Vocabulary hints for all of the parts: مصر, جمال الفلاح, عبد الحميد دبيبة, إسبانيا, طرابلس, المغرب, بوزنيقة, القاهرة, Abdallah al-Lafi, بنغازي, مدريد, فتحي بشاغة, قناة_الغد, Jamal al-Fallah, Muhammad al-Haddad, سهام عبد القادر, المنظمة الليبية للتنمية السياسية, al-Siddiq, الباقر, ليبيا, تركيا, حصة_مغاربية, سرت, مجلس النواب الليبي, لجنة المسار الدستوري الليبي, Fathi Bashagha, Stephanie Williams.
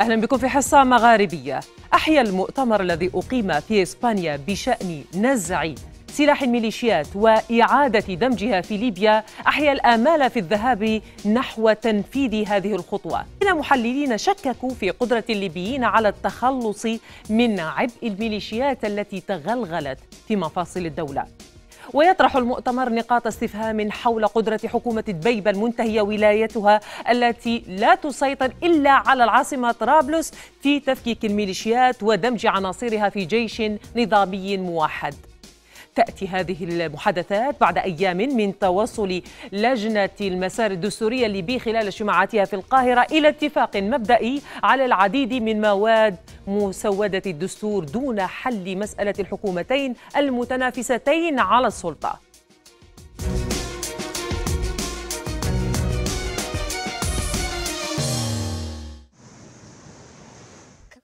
أهلا بكم في حصة مغاربية. أحيا المؤتمر الذي أقيم في إسبانيا بشأن نزع سلاح الميليشيات وإعادة دمجها في ليبيا أحيا الآمال في الذهاب نحو تنفيذ هذه الخطوة. إن محللين شككوا في قدرة الليبيين على التخلص من عبء الميليشيات التي تغلغلت في مفاصل الدولة. ويطرح المؤتمر نقاط استفهام حول قدرة حكومة دبيبة المنتهية ولايتها التي لا تسيطر إلا على العاصمة طرابلس في تفكيك الميليشيات ودمج عناصرها في جيش نظامي موحد. تأتي هذه المحادثات بعد أيام من توصل لجنة المسار الدستورية الليبي خلال اجتماعاتها في القاهرة إلى اتفاق مبدئي على العديد من مواد مسودة الدستور دون حل مسألة الحكومتين المتنافستين على السلطة.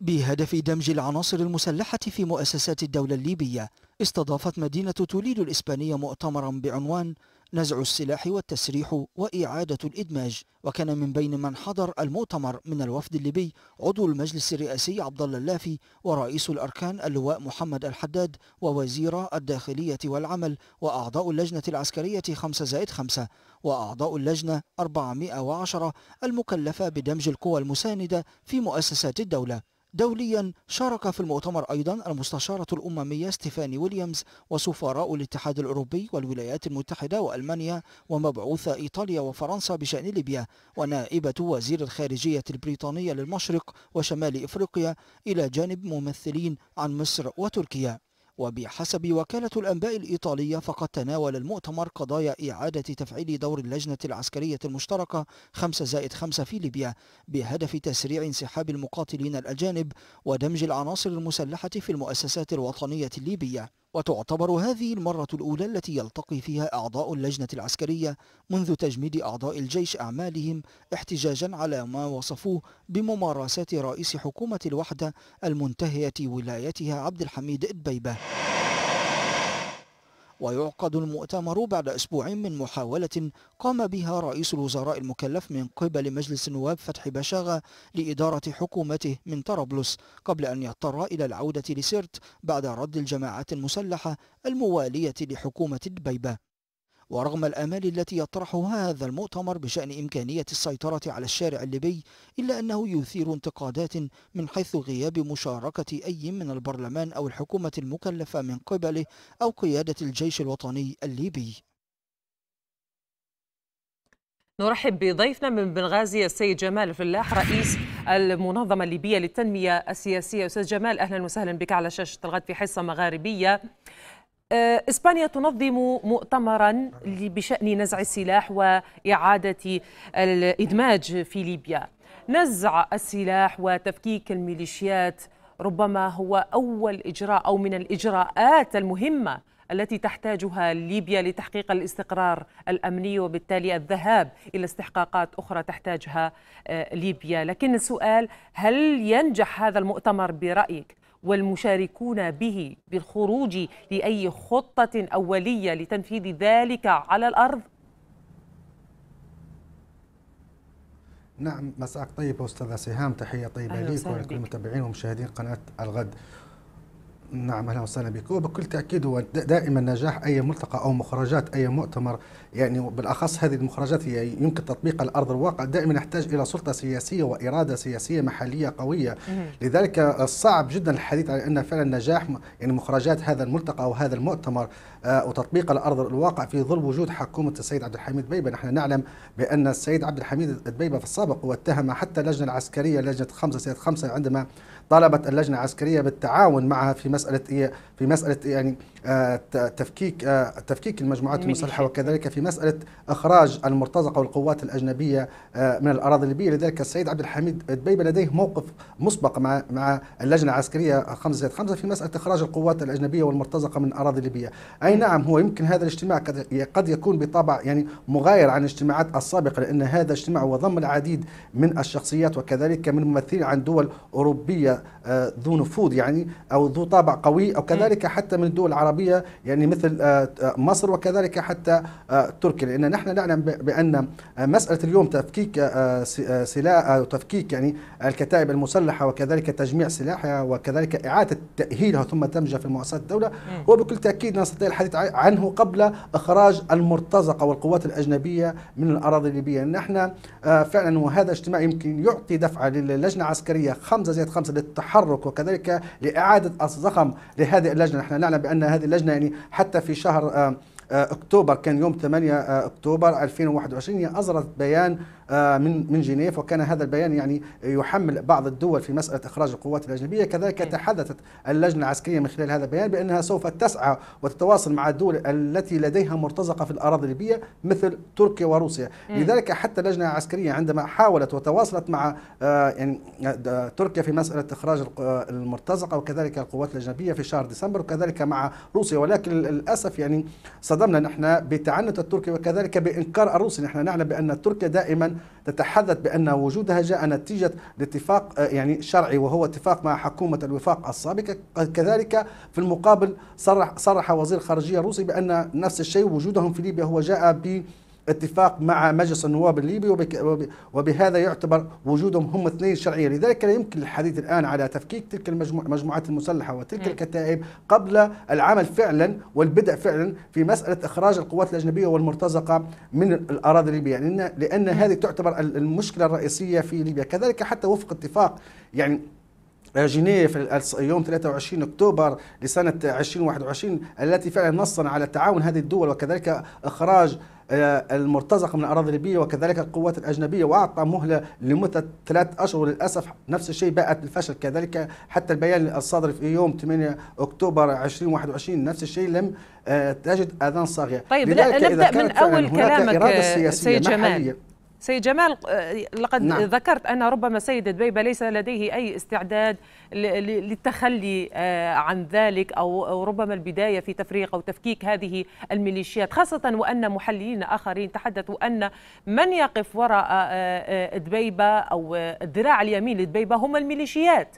بهدف دمج العناصر المسلحة في مؤسسات الدولة الليبية، استضافت مدينة توليد الإسبانية مؤتمرا بعنوان نزع السلاح والتسريح وإعادة الإدماج. وكان من بين من حضر المؤتمر من الوفد الليبي عضو المجلس الرئاسي عبدالله اللافي، ورئيس الأركان اللواء محمد الحداد، ووزير الداخلية والعمل، وأعضاء اللجنة العسكرية 5+5 وأعضاء اللجنة 410 المكلفة بدمج القوى المساندة في مؤسسات الدولة. دوليا شارك في المؤتمر أيضا المستشارة الأممية ستيفاني ويليامز، وسفراء الاتحاد الأوروبي والولايات المتحدة وألمانيا، ومبعوث إيطاليا وفرنسا بشأن ليبيا، ونائبة وزير الخارجية البريطانية للمشرق وشمال إفريقيا، إلى جانب ممثلين عن مصر وتركيا. وبحسب وكالة الأنباء الإيطالية فقد تناول المؤتمر قضايا إعادة تفعيل دور اللجنة العسكرية المشتركة 5+5 في ليبيا بهدف تسريع انسحاب المقاتلين الأجانب ودمج العناصر المسلحة في المؤسسات الوطنية الليبية. وتعتبر هذه المرة الأولى التي يلتقي فيها أعضاء اللجنة العسكرية منذ تجميد أعضاء الجيش أعمالهم احتجاجا على ما وصفوه بممارسات رئيس حكومة الوحدة المنتهية ولايتها عبد الحميد دبيبة. ويعقد المؤتمر بعد أسبوع من محاولة قام بها رئيس الوزراء المكلف من قبل مجلس النواب فتحي بشاغة لإدارة حكومته من طرابلس، قبل أن يضطر إلى العودة لسرت بعد رد الجماعات المسلحة الموالية لحكومة دبيبة. ورغم الآمال التي يطرحها هذا المؤتمر بشأن إمكانية السيطرة على الشارع الليبي، إلا أنه يثير انتقادات من حيث غياب مشاركة أي من البرلمان أو الحكومة المكلفة من قبله أو قيادة الجيش الوطني الليبي. نرحب بضيفنا من بنغازي السيد جمال الفلاح رئيس المنظمة الليبية للتنمية السياسية. أستاذ جمال، أهلا وسهلا بك على شاشة الغد في حصة مغاربية. إسبانيا تنظم مؤتمرا بشأن نزع السلاح وإعادة الإدماج في ليبيا. نزع السلاح وتفكيك الميليشيات ربما هو أول إجراء أو من الإجراءات المهمة التي تحتاجها ليبيا لتحقيق الاستقرار الأمني، وبالتالي الذهاب إلى استحقاقات أخرى تحتاجها ليبيا. لكن السؤال، هل ينجح هذا المؤتمر برأيك والمشاركون به بالخروج لأي خطة أولية لتنفيذ ذلك على الأرض؟ نعم، مساءك طيب أستاذة سهام، تحية طيبة ليك ولكل المتابعين ومشاهدين قناة الغد. نعم، أهلا وسهلا بك. وبكل تأكيد هو دائما نجاح أي ملتقى أو مخرجات أي مؤتمر، يعني بالأخص هذه المخرجات هي يمكن تطبيقها على أرض الواقع، دائما نحتاج إلى سلطة سياسية وإرادة سياسية محلية قوية. لذلك صعب جدا الحديث عن أن فعلا نجاح يعني مخرجات هذا الملتقى أو هذا المؤتمر وتطبيقها على أرض الواقع في ظل وجود حكومة السيد عبد الحميد دبيبة. نحن نعلم بأن السيد عبد الحميد دبيبة في السابق واتهم حتى اللجنة العسكرية لجنة 5+5 عندما طالبت اللجنة العسكرية بالتعاون معها في مسألة يعني تفكيك المجموعات المسلحة، وكذلك في مسألة إخراج المرتزقة والقوات الأجنبية من الأراضي الليبية. لذلك السيد عبد الحميد دبيبة لديه موقف مسبق مع اللجنة العسكرية 5+5 في مسألة إخراج القوات الأجنبية والمرتزقة من الأراضي الليبية. أي نعم، هو يمكن هذا الاجتماع قد يكون بطبع يعني مغاير عن الاجتماعات السابقة، لأن هذا اجتماع وضم العديد من الشخصيات وكذلك من ممثلين عن دول أوروبية ذو نفوذ يعني أو ذو طابع تبع قوي، وكذلك حتى من الدول العربية يعني مثل مصر وكذلك حتى تركيا، لأن نحن نعلم بأن مسألة اليوم تفكيك سلاح وتفكيك يعني الكتائب المسلحة وكذلك تجميع سلاحها وكذلك إعادة تأهيلها ثم دمجها في مؤسسات الدولة وبكل تأكيد نستطيع الحديث عنه قبل إخراج المرتزقة والقوات الأجنبية من الأراضي الليبية. نحن فعلا وهذا الاجتماع يمكن يعطي دفعة للجنة العسكرية 5+5 للتحرك وكذلك لإعادة الضخم لهذه اللجنة. نحن نعلم بأن هذه اللجنة يعني حتى في شهر أكتوبر كان يوم 8 أكتوبر 2021 أصدرت بيان من جنيف، وكان هذا البيان يعني يحمل بعض الدول في مسألة إخراج القوات الأجنبية. كذلك تحدثت اللجنة العسكرية من خلال هذا البيان بأنها سوف تسعى وتتواصل مع الدول التي لديها مرتزقة في الأراضي الليبية مثل تركيا وروسيا. لذلك حتى اللجنة العسكرية عندما حاولت وتواصلت مع يعني تركيا في مسألة إخراج المرتزقة وكذلك القوات الأجنبية في شهر ديسمبر وكذلك مع روسيا، ولكن للأسف يعني صدمنا نحن بتعنت التركي وكذلك بإنكار الروسي. نحن نعلم بأن تركيا دائما تتحدث بأن وجودها جاء نتيجة لاتفاق يعني شرعي وهو اتفاق مع حكومة الوفاق السابقة. كذلك في المقابل صرح وزير الخارجية الروسي بأن نفس الشيء وجودهم في ليبيا هو جاء باتفاق مع مجلس النواب الليبي، وبهذا يعتبر وجودهم هم اثنين شرعية. لذلك لا يمكن الحديث الآن على تفكيك تلك المجموعات المسلحة وتلك الكتائب قبل العمل فعلا والبدء فعلا في مسألة إخراج القوات الأجنبية والمرتزقة من الأراضي الليبية، لأن هذه تعتبر المشكلة الرئيسية في ليبيا. كذلك حتى وفق اتفاق يعني جنيف يوم 23 أكتوبر لسنة 2021 التي فعلا نصا على تعاون هذه الدول وكذلك إخراج المرتزقة من الأراضي الليبية وكذلك القوات الأجنبية، وأعطى مهلة لمدة 3 أشهر. للأسف نفس الشيء باءت بالفشل. كذلك حتى البيان الصادر في يوم 8 أكتوبر 2021 نفس الشيء لم تجد أذان صاغية. طيب نبدأ من أول كلامك سيد جمال. سيد جمال لقد ذكرت أن ربما سيد دبيبة ليس لديه أي استعداد للتخلي عن ذلك أو ربما البداية في تفريق أو تفكيك هذه الميليشيات، خاصة وأن محللين آخرين تحدثوا أن من يقف وراء دبيبة أو الذراع اليمين لدبيبة هم الميليشيات،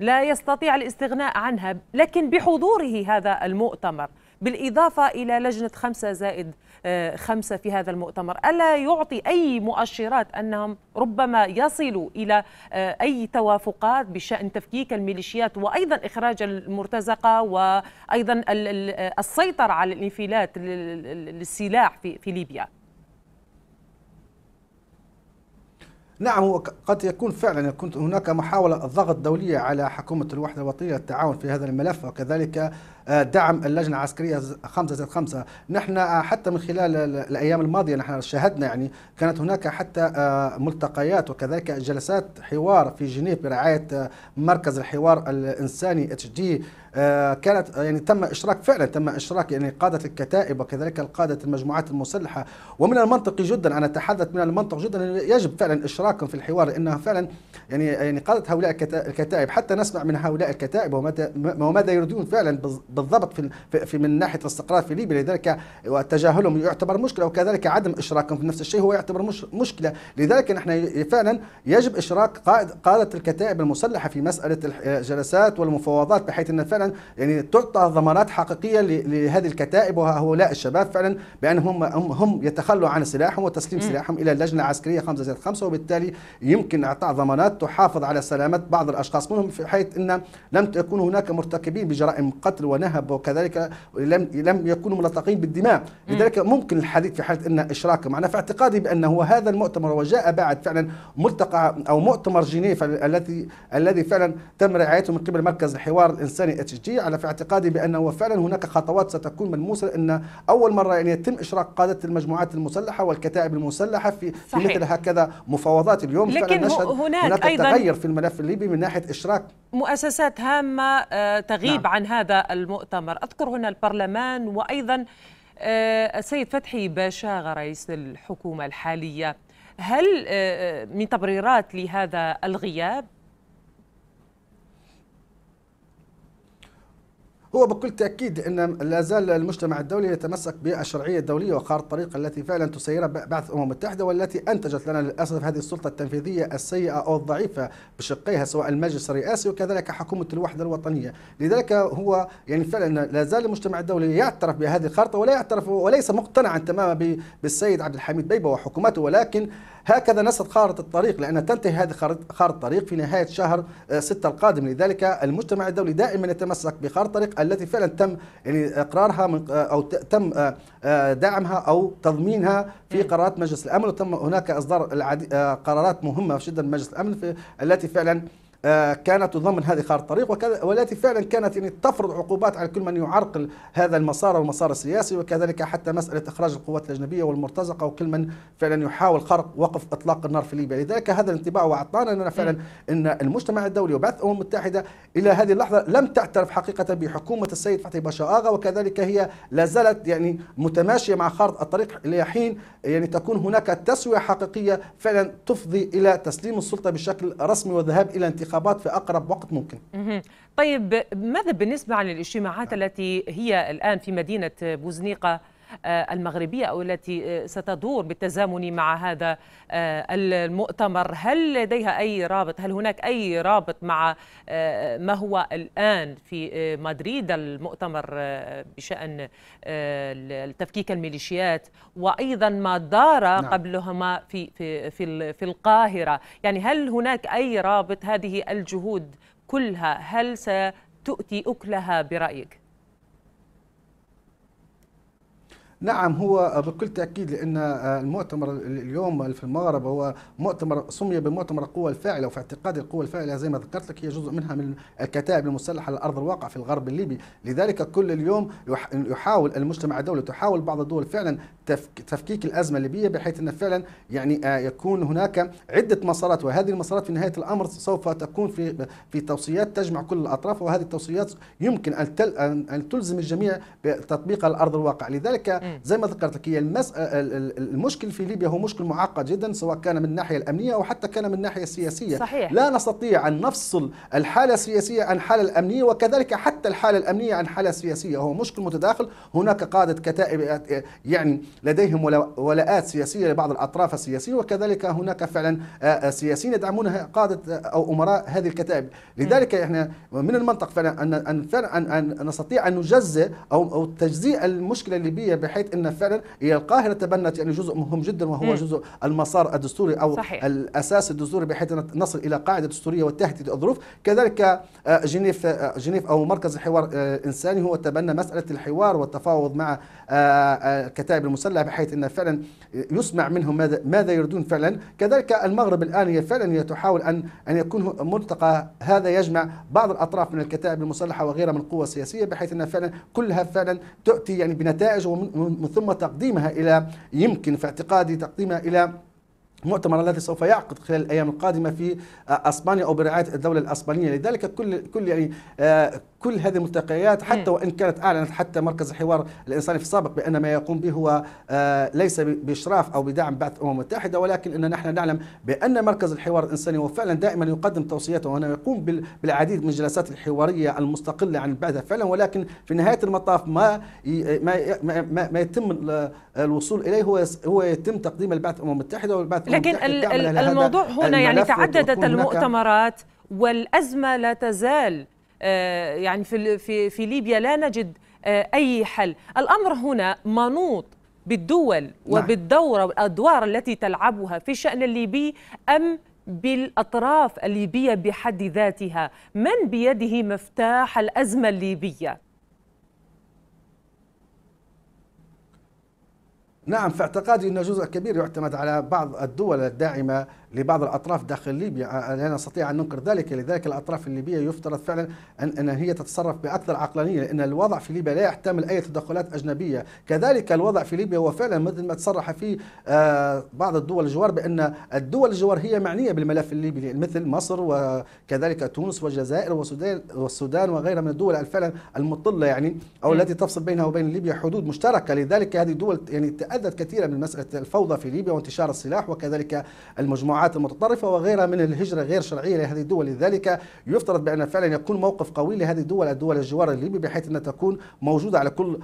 لا يستطيع الاستغناء عنها. لكن بحضوره هذا المؤتمر بالإضافة إلى لجنة 5+5 في هذا المؤتمر، ألا يعطي أي مؤشرات أنهم ربما يصلوا إلى أي توافقات بشأن تفكيك الميليشيات وأيضا إخراج المرتزقة وأيضا السيطرة على الانفلات للسلاح في ليبيا؟ نعم، قد يكون فعلا كنت هناك محاولة ضغط دولية على حكومة الوحدة الوطنية للتعاون في هذا الملف وكذلك دعم اللجنة العسكرية 5+5. نحن حتى من خلال الأيام الماضية نحن شاهدنا يعني كانت هناك حتى ملتقيات وكذلك جلسات حوار في جنيف برعاية مركز الحوار الإنساني HD. كانت يعني تم إشراك يعني قادة الكتائب وكذلك قادة المجموعات المسلحة، ومن المنطقي جدا، أنا أتحدث من المنطق جدا، يجب فعلا إشراكهم في الحوار، لأنها فعلا يعني قادة هؤلاء الكتائب حتى نسمع من هؤلاء الكتائب وماذا يريدون فعلا بالضبط في من ناحية الاستقرار في ليبيا. لذلك تجاهلهم يعتبر مشكلة، وكذلك عدم إشراكهم في نفس الشيء هو يعتبر مشكلة. لذلك نحن فعلا يجب إشراك قادة الكتائب المسلحة في مسألة الجلسات والمفاوضات، بحيث أن فعلا يعني تعطى ضمانات حقيقية لهذه الكتائب وهؤلاء الشباب فعلا بأنهم هم يتخلوا عن سلاحهم وتسليم سلاحهم إلى اللجنة العسكرية 5+5، وبالتالي يمكن إعطاء ضمانات تحافظ على سلامة بعض الأشخاص منهم، بحيث أن لم تكون هناك مرتكبين بجرائم قتل ونهب وكذلك لم يكونوا ملتصقين بالدماء. لذلك ممكن الحديث في حالة أن إشراكهم. أنا في اعتقادي بأنه هذا المؤتمر وجاء بعد فعلا ملتقى أو مؤتمر جنيف الذي فعلا تم رعايته من قبل مركز الحوار الإنساني HG، على في اعتقادي بأنه فعلا هناك خطوات ستكون ملموسة، أن أول مرة يعني يتم إشراك قادة المجموعات المسلحة والكتائب المسلحة في مثل هكذا مفاوضات اليوم. لكن هناك أيضا تغير في الملف الليبي من ناحية إشراك مؤسسات هامة تغيب عن هذا المؤتمر، أذكر هنا البرلمان وأيضا السيد فتحي باشاغا رئيس الحكومة الحالية. هل من تبريرات لهذا الغياب؟ هو بكل تأكيد أن لا زال المجتمع الدولي يتمسك بالشرعية الدولية وخارطة الطريق التي فعلا تسيرها بعث الأمم المتحدة، والتي أنتجت لنا للأسف هذه السلطة التنفيذية السيئة أو الضعيفة بشقيها، سواء المجلس الرئاسي وكذلك حكومة الوحدة الوطنية. لذلك هو يعني فعلا لا زال المجتمع الدولي يعترف بهذه الخارطة ولا يعترف وليس مقتنعا تماما بالسيد عبد الحميد دبيبة وحكومته، ولكن هكذا نصت خارطة الطريق، لأن تنتهي هذه خارطة الطريق في نهاية شهر 6 القادم. لذلك المجتمع الدولي دائما يتمسك بخارطة الطريق التي فعلا تم يعني إقرارها أو تم دعمها أو تضمينها في قرارات مجلس الأمن، وتم هناك إصدار قرارات مهمة جدا من مجلس الأمن التي فعلا كانت تضمن هذه خارطة الطريق، والتي فعلا كانت يعني تفرض عقوبات على كل من يعرقل هذا المسار والمسار السياسي، وكذلك حتى مسألة إخراج القوات الأجنبية والمرتزقة وكل من فعلا يحاول خرق وقف إطلاق النار في ليبيا. لذلك هذا الانطباع وأعطانا أننا فعلا أن المجتمع الدولي وبعث الأمم المتحدة إلى هذه اللحظة لم تعترف حقيقة بحكومة السيد فتحي باشاغا، وكذلك هي لا زالت يعني متماشية مع خارطة الطريق لحين يعني تكون هناك تسوية حقيقية فعلا تفضي إلى تسليم السلطة بشكل رسمي والذهاب إلى في أقرب وقت ممكن. طيب ماذا بالنسبة عن الاجتماعات التي هي الآن في مدينة بوزنيقة المغربية أو التي ستدور بالتزامن مع هذا المؤتمر؟ هل لديها أي رابط؟ هل هناك أي رابط مع ما هو الآن في مدريد، المؤتمر بشأن تفكيك الميليشيات، وأيضا ما دار قبلهما في في في في القاهرة؟ يعني هل هناك أي رابط؟ هذه الجهود كلها هل ستؤتي أكلها برأيك؟ نعم، هو بكل تأكيد، لأن المؤتمر اليوم في المغرب هو مؤتمر سمي بمؤتمر القوى الفاعلة، وفي اعتقادي القوى الفاعلة زي ما ذكرت لك هي جزء منها من الكتائب المسلحة على أرض الواقع في الغرب الليبي. لذلك كل اليوم يحاول المجتمع الدولي، تحاول بعض الدول فعلا تفكيك الأزمة الليبية، بحيث أن فعلا يعني يكون هناك عدة مسارات، وهذه المسارات في نهاية الأمر سوف تكون في توصيات تجمع كل الأطراف، وهذه التوصيات يمكن أن تلزم الجميع بتطبيقها على أرض الواقع. لذلك زي ما ذكرت لك هي المشكل في ليبيا هو مشكل معقد جدا، سواء كان من الناحيه الامنيه او حتى كان من الناحيه السياسيه. صحيح. لا نستطيع ان نفصل الحاله السياسيه عن الحاله الامنيه، وكذلك حتى الحاله الامنيه عن الحاله السياسيه. هو مشكل متداخل، هناك قاده كتائب يعني لديهم ولاءات سياسيه لبعض الاطراف السياسيه، وكذلك هناك فعلا سياسيين يدعمونها قاده او امراء هذه الكتائب. لذلك احنا من المنطق فعلا أن نستطيع ان نجزئ او تجزئ المشكله الليبيه، بحيث ان فعلا هي القاهره تبنت يعني جزء مهم جدا، وهو جزء المسار الدستوري او صحيح. الاساس الدستوري، بحيث ان نصل الى قاعده دستوريه وتهدئه الظروف. كذلك جنيف او مركز الحوار الانساني هو تبنى مساله الحوار والتفاوض مع الكتائب المسلحه، بحيث ان فعلا يسمع منهم ماذا يريدون فعلا. كذلك المغرب الان هي فعلا هي تحاول ان يكون ملتقى هذا يجمع بعض الاطراف من الكتائب المسلحه وغيرها من القوى السياسيه، بحيث ان فعلا كلها فعلا تؤتي يعني بنتائج، ومن ثم تقديمها إلى يمكن في اعتقادي تقديمها إلى المؤتمر الذي سوف يعقد خلال الأيام القادمة في إسبانيا أو برعاية الدولة الإسبانية. لذلك كل يعني كل هذه الملتقيات حتى وإن كانت أعلنت حتى مركز الحوار الإنساني في السابق بأن ما يقوم به هو ليس بإشراف أو بدعم بعث الأمم المتحدة، ولكن إن نحن نعلم بأن مركز الحوار الإنساني هو فعلا دائما يقدم توصياته، وأنه يقوم بالعديد من الجلسات الحوارية المستقلة عن البعثة فعلا، ولكن في نهاية المطاف ما يتم الوصول إليه هو يتم تقديم البعث الأمم المتحدة. لكن الموضوع هنا يعني تعددت المؤتمرات، والأزمة لا تزال يعني في ليبيا لا نجد أي حل. الأمر هنا منوط بالدول وبالدورة والأدوار التي تلعبها في الشأن الليبي أم بالأطراف الليبية بحد ذاتها؟ من بيده مفتاح الأزمة الليبية؟ نعم، في اعتقادي أن جزء كبير يعتمد على بعض الدول الداعمة لبعض الأطراف داخل ليبيا، لا نستطيع أن ننكر ذلك. لذلك الأطراف الليبية يفترض فعلا أن هي تتصرف بأكثر عقلانية، لأن الوضع في ليبيا لا يحتمل أي تدخلات أجنبية. كذلك الوضع في ليبيا هو فعلا مثل ما تصرح فيه بعض الدول الجوار، بأن الدول الجوار هي معنية بالملف الليبي، مثل مصر وكذلك تونس والجزائر والسودان وغيرها من الدول فعلا المطلة يعني أو التي تفصل بينها وبين ليبيا حدود مشتركة. لذلك هذه الدول يعني تأذت كثيرا من مسألة الفوضى في ليبيا وانتشار السلاح، وكذلك المجموعة الجماعات المتطرفة وغيرها من الهجرة غير شرعية لهذه الدول. لذلك يفترض بأن فعلا يكون موقف قوي لهذه الدول الجوار الليبي، بحيث أن تكون موجودة على كل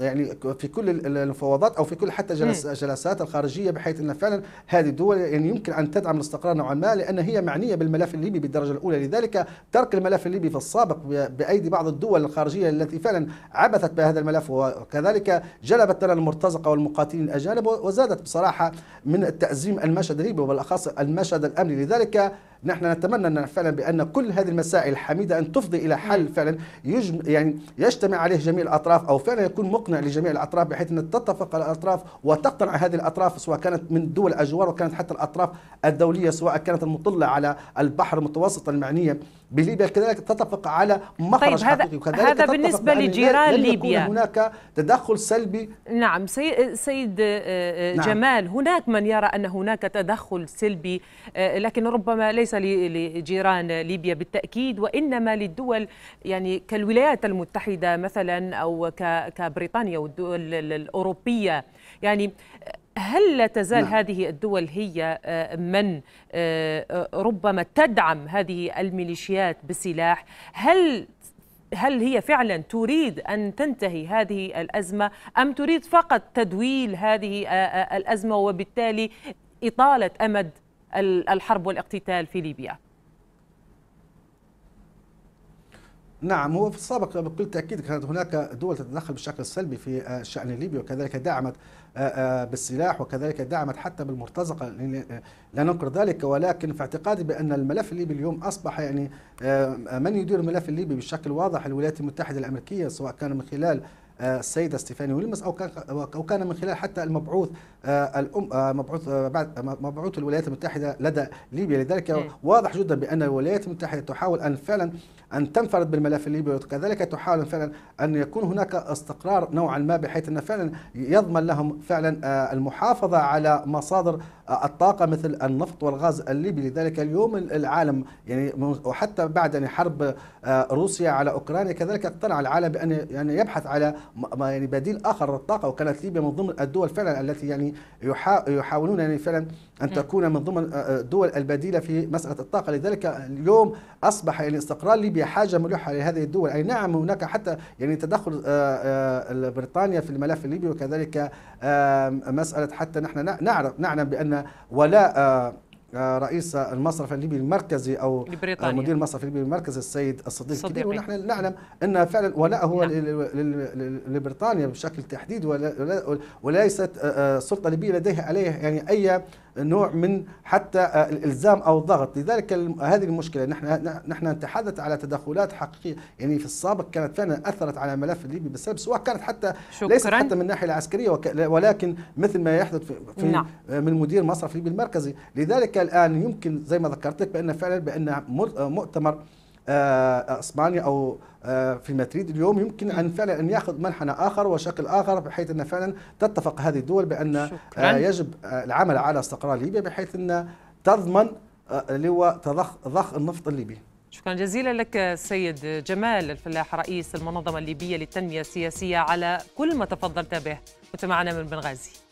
يعني في كل المفاوضات أو في كل حتى جلسات الخارجية، بحيث أن فعلا هذه الدول يعني يمكن أن تدعم الاستقرار نوعا ما، لأن هي معنية بالملف الليبي بالدرجة الأولى. لذلك ترك الملف الليبي في السابق بأيدي بعض الدول الخارجية التي فعلا عبثت بهذا الملف، وكذلك جلبت لنا المرتزقة والمقاتلين الأجانب، وزادت بصراحة من التأزيم المشهد الليبي وبالأخص المشهد الأمني. لذلك نحن نتمنى أن فعلا بأن كل هذه المسائل الحميدة أن تفضي إلى حل فعلا يعني يجتمع عليه جميع الأطراف، أو فعلا يكون مقنع لجميع الأطراف، بحيث أن تتفق الأطراف وتقتنع هذه الأطراف، سواء كانت من دول الأجوار وكانت حتى الأطراف الدولية، سواء كانت المطلة على البحر المتوسط المعنية بليبيا، كذلك تتفق على مخرج حقيقي. وكذلك هذا بالنسبة لجيران ليبيا هناك تدخل سلبي. نعم سيد جمال، هناك من يرى أن هناك تدخل سلبي، لكن ربما ليس لجيران ليبيا بالتأكيد، وإنما للدول يعني كالولايات المتحدة مثلا أو كبريطانيا والدول الأوروبية. يعني هل لا تزال هذه الدول هي من ربما تدعم هذه الميليشيات بالسلاح؟ هل هي فعلا تريد أن تنتهي هذه الأزمة، أم تريد فقط تدويل هذه الأزمة وبالتالي إطالة أمد الحرب والاقتتال في ليبيا؟ نعم، هو في السابق بكل تأكيد كانت هناك دول تتدخل بشكل سلبي في الشأن الليبي، وكذلك دعمت بالسلاح، وكذلك دعمت حتى بالمرتزقة، لا ننكر ذلك. ولكن في اعتقادي بأن الملف الليبي اليوم أصبح يعني من يدير الملف الليبي بشكل واضح الولايات المتحدة الأمريكية، سواء كان من خلال السيدة ستيفاني ويليامز أو كان من خلال حتى المبعوث مبعوث الولايات المتحدة لدى ليبيا. لذلك واضح جدا بأن الولايات المتحدة تحاول أن فعلا أن تنفرد بالملف الليبي، وكذلك تحاول فعلا أن يكون هناك استقرار نوعا ما، بحيث أن فعلا يضمن لهم فعلا المحافظة على مصادر الطاقة مثل النفط والغاز الليبي. لذلك اليوم العالم يعني وحتى بعد يعني حرب روسيا على أوكرانيا، كذلك اقتنع العالم بأن يعني يبحث على يعني بديل آخر للطاقة، وكانت ليبيا من ضمن الدول فعلا التي يعني يحاولون يعني فعلا أن تكون من ضمن الدول البديلة في مسألة الطاقة. لذلك اليوم أصبح يعني استقرار ليبيا حاجة ملحة لهذه الدول. أي نعم هناك حتى يعني تدخل بريطانيا في الملف الليبي، وكذلك مسألة حتى نحن نعلم بأن ولاء رئيس المصرف الليبي المركزي أو مدير المصرف الليبي المركزي السيد الصديق، ونحن نعلم أن فعلا ولاءه لبريطانيا بشكل تحديد، وليست السلطة الليبية لديها عليه يعني أي نوع من حتى الإلزام أو ضغط. لذلك هذه المشكلة. نحن نتحدث على تدخلات حقيقية يعني في السابق كانت فعلا أثرت على الملف الليبي بالسلب، سواء كانت حتى ليست حتى من الناحية العسكرية، ولكن مثل ما يحدث في من مدير مصرف ليبي المركزي. لذلك الآن يمكن زي ما ذكرت لك بأن فعلا بأن مؤتمر إسبانيا أو في مدريد اليوم يمكن أن فعلا أن يأخذ منحنى آخر وشكل آخر، بحيث أن فعلا تتفق هذه الدول بأن يجب العمل على استقرار ليبيا، بحيث أن تضمن اللي هو ضخ النفط الليبي. شكرا جزيلا لك السيد جمال الفلاح، رئيس المنظمة الليبية للتنمية السياسية، على كل ما تفضلت به، وأنت معنا من بنغازي.